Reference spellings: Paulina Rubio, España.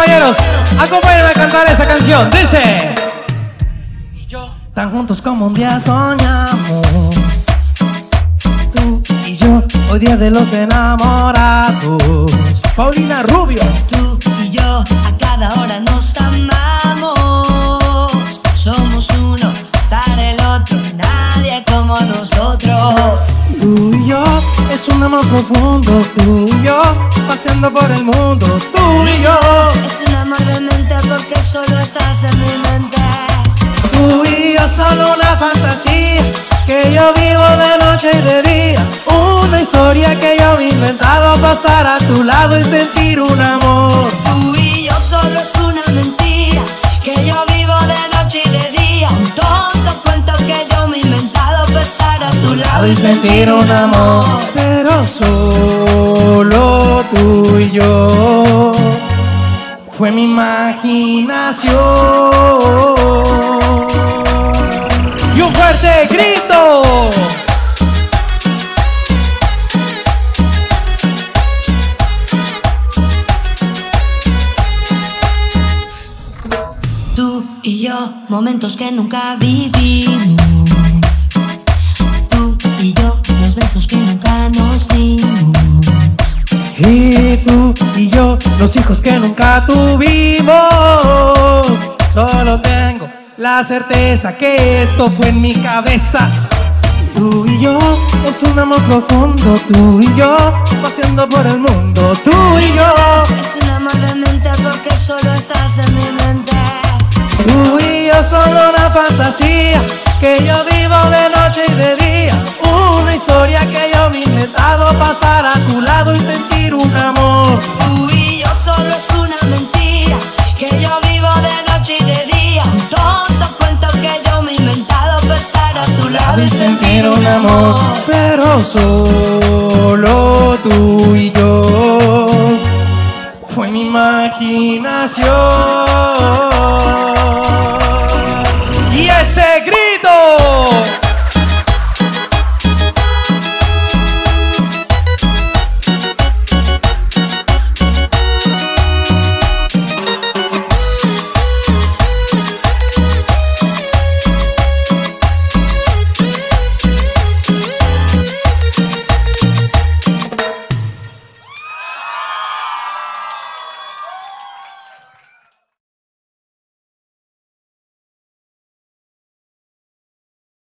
caballeros, acompáñenme a cantar esa canción. Dice: y yo, tan juntos como un día soñamos, tú y yo, hoy día de los enamorados. Paulina Rubio. Tú y yo, a cada hora nos amamos. Somos uno para el otro, nadie como nosotros. Tú y yo, es un amor profundo. Tú y yo, paseando por el mundo. Tú y yo, es un amor de mente porque solo estás en mi mente. Tú y yo, solo una fantasía que yo vivo de noche y de día. Una historia que yo he inventado para estar a tu lado y sentir un amor. Tú y yo, solo es una mentira que yo vivo de noche y de día. Un tonto cuento que yo me he inventado para estar a tu lado y sentir un amor. Pero solo tú y yo, fue mi imaginación. Y un fuerte grito. Tú y yo, momentos que nunca vivimos. Tú y yo, los besos que nunca nos dimos. Y tú y yo, los hijos que nunca tuvimos. Solo tengo la certeza que esto fue en mi cabeza. Tú y yo, es un amor profundo. Tú y yo, paseando por el mundo. Tú y yo, es un amor de mente porque solo estás en mi mente. Tú y yo, solo una fantasía que yo vivo de noche y de día. Una historia que yo me he inventado para estar a tu lado y sentir un amor. Tú y yo, solo es una mentira que yo vivo de noche y de día. Un tonto cuento que yo me he inventado para estar a tu lado y sentir un amor. Pero solo tú y yo, fue mi imaginación. Y ese grito.